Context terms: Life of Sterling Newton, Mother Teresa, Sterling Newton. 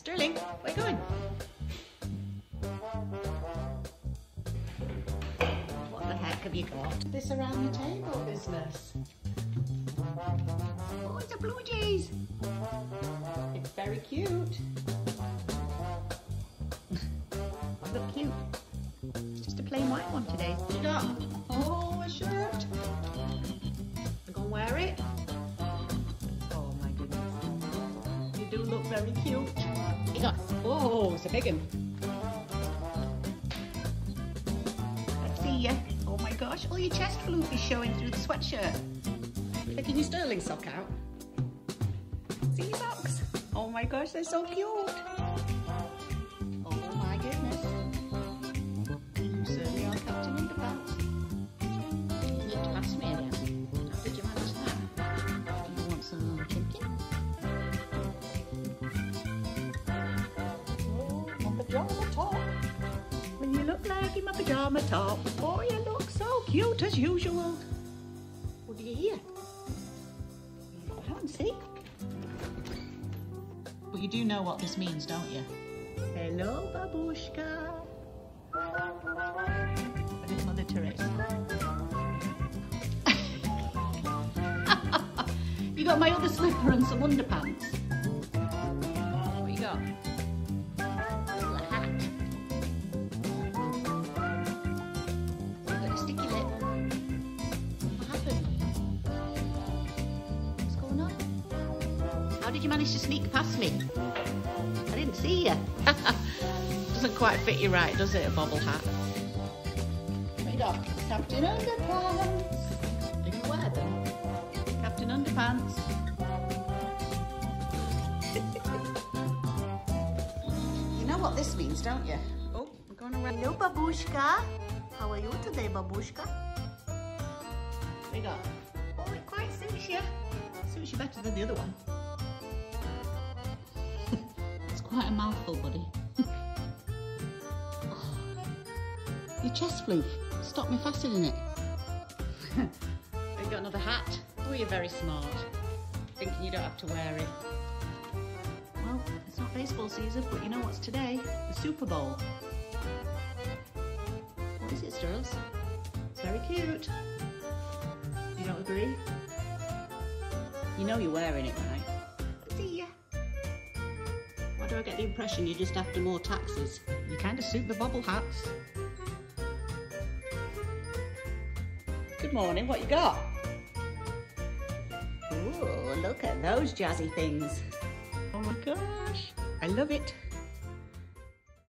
Sterling, where are you going? What the heck have you got? This around the table business. Oh, it's a blue jays. It's very cute. I look cute. It's just a plain white one today. You got? Oh, a shirt. I'm gonna wear it. Oh my goodness. You do look very cute. You got? Oh, it's a big one. Let's see ya. Oh my gosh, all your chest flute is showing through the sweatshirt. Taking your Sterling sock out. See your socks? Oh my gosh, they're so cute. Oh my goodness. You certainly are Captain in the pants. You need to ask me again. How did you manage that? Do you want some more chicken? Oh, my pajama top. Well, you look like in my pajama top. Oh, you look so cute as usual. What do you hear? I can't see. But you do know what this means, don't you? Hello, babushka. But it's Mother Teresa. You got my other slipper and some underpants. What you got? A hat. You've got a sticky lip. How did you manage to sneak past me? I didn't see you. Doesn't quite fit you right, does it, a bobble hat? There you go. Captain Underpants. Are you gonna wear them? Captain Underpants. You know what this means, don't you? Oh, we're going around. Hello, babushka. How are you today, babushka? There you go. Oh, it quite suits you. Suits you better than the other one. Quite a mouthful, buddy. Oh, your chest floof stopped me faster than it. You've got another hat. Oh, you're very smart. Thinking you don't have to wear it. Well, it's not baseball season, but you know what's today? The Super Bowl. What is it, Stirls? It's very cute. You don't agree? You know you're wearing it, right? Do I get the impression you're just after more taxes? You kind of suit the bobble hats. Good morning, what you got? Ooh, look at those jazzy things. Oh my gosh, I love it.